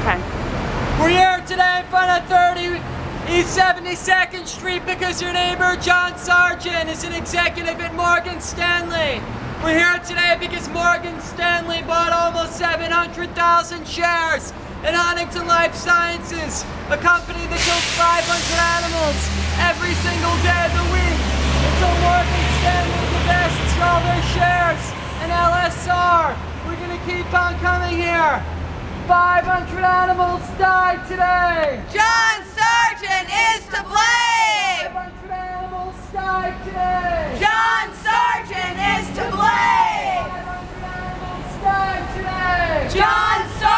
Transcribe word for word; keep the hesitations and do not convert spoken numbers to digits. Okay. We're here today in front of thirty East seventy-second Street because your neighbor John Sargent is an executive at Morgan Stanley. We're here today because Morgan Stanley bought almost seven hundred thousand shares in Huntingdon Life Sciences, a company that kills five hundred animals every single day of the week. And so Morgan Stanley invests all their shares in L S R. We're going to keep on coming here. five hundred animals died today. John Sargent is to blame. five hundred animals died today. John Sargent is to blame. five hundred animals died today. John Sargent.